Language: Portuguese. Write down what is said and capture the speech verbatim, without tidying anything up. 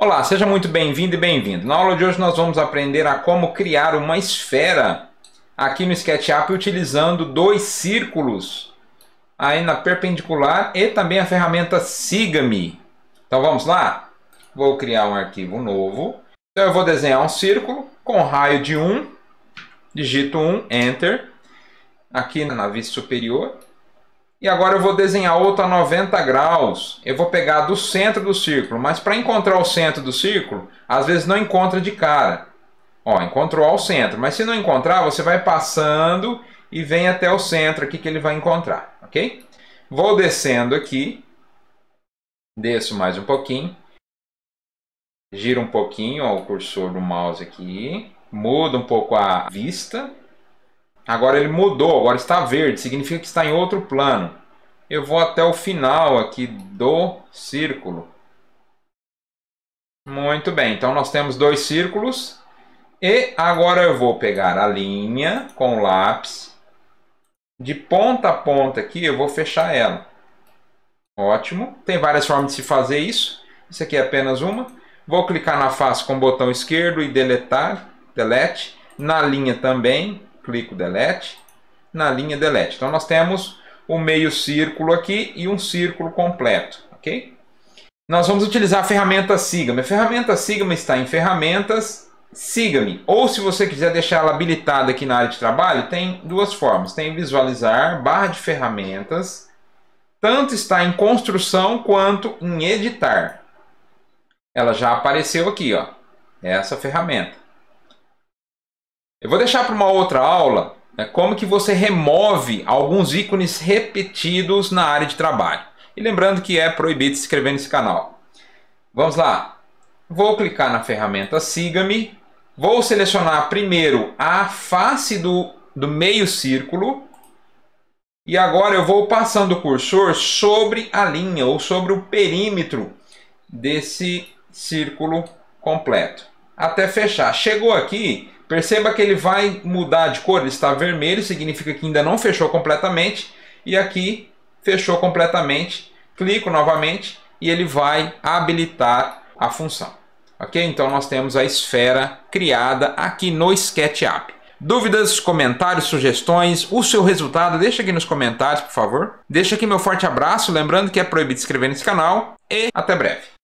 Olá, seja muito bem-vindo e bem-vindo. Na aula de hoje nós vamos aprender a como criar uma esfera aqui no SketchUp utilizando dois círculos aí na perpendicular e também a ferramenta Siga-me. Então vamos lá? Vou criar um arquivo novo. Então eu vou desenhar um círculo com raio de um, digito um, Enter, aqui na vista superior. E agora eu vou desenhar outro a noventa graus. Eu vou pegar do centro do círculo. Mas para encontrar o centro do círculo, às vezes não encontra de cara. Ó, encontrou ao centro. Mas se não encontrar, você vai passando e vem até o centro aqui que ele vai encontrar. Ok? Vou descendo aqui. Desço mais um pouquinho. Giro um pouquinho, ó, o cursor do mouse aqui. Muda um pouco a vista. Agora ele mudou, agora está verde, significa que está em outro plano. Eu vou até o final aqui do círculo. Muito bem, então nós temos dois círculos. E agora eu vou pegar a linha com o lápis. De ponta a ponta aqui eu vou fechar ela. Ótimo, tem várias formas de se fazer isso. Isso aqui é apenas uma. Vou clicar na face com o botão esquerdo e deletar, delete. Na linha também. Clico delete, na linha delete. Então nós temos o meio círculo aqui e um círculo completo, ok? Nós vamos utilizar a ferramenta Siga-me. A ferramenta Siga-me está em ferramentas, Siga-me. Ou se você quiser deixar ela habilitada aqui na área de trabalho, tem duas formas. Tem visualizar, barra de ferramentas, tanto está em construção quanto em editar. Ela já apareceu aqui, ó, essa ferramenta. Eu vou deixar para uma outra aula, né, como que você remove alguns ícones repetidos na área de trabalho. E lembrando que é proibido se inscrever nesse canal. Vamos lá. Vou clicar na ferramenta Siga-me. Vou selecionar primeiro a face do, do meio círculo. E agora eu vou passando o cursor sobre a linha ou sobre o perímetro desse círculo completo. Até fechar. Chegou aqui... Perceba que ele vai mudar de cor, ele está vermelho, significa que ainda não fechou completamente. E aqui fechou completamente, clico novamente e ele vai habilitar a função. Ok? Então nós temos a esfera criada aqui no SketchUp. Dúvidas, comentários, sugestões, o seu resultado, deixa aqui nos comentários, por favor. Deixa aqui meu forte abraço, lembrando que é proibido se inscrever nesse canal e até breve.